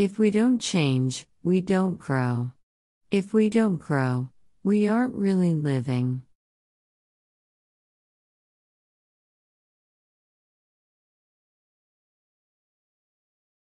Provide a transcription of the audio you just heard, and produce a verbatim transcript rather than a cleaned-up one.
If we don't change, we don't grow. If we don't grow, we aren't really living.